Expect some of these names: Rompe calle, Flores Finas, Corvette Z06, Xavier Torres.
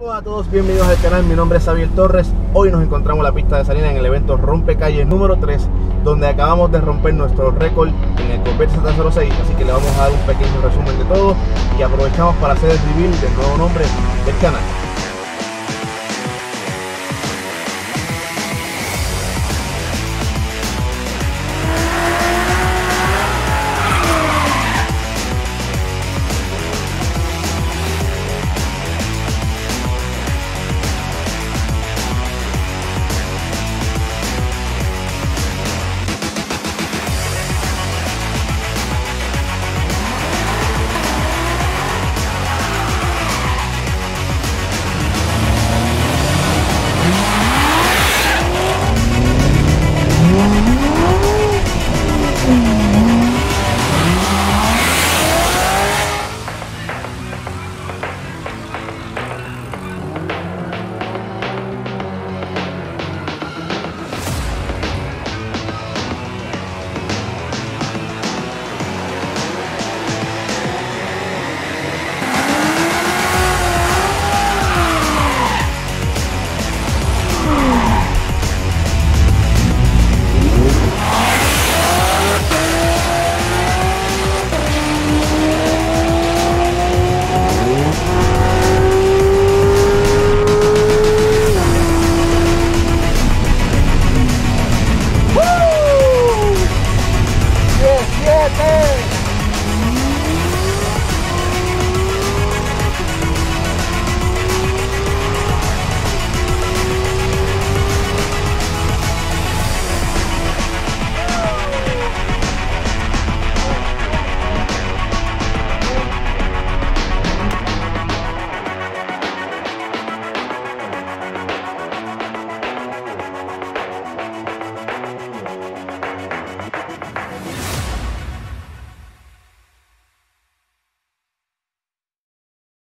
Saludos a todos, bienvenidos al canal, mi nombre es Xavier Torres. Hoy nos encontramos en la pista de Salinas en el evento Rompe Calle número 3, donde acabamos de romper nuestro récord en el Corvette Z06, así que le vamos a dar un pequeño resumen de todo y aprovechamos para hacer el reveal del nuevo nombre del canal.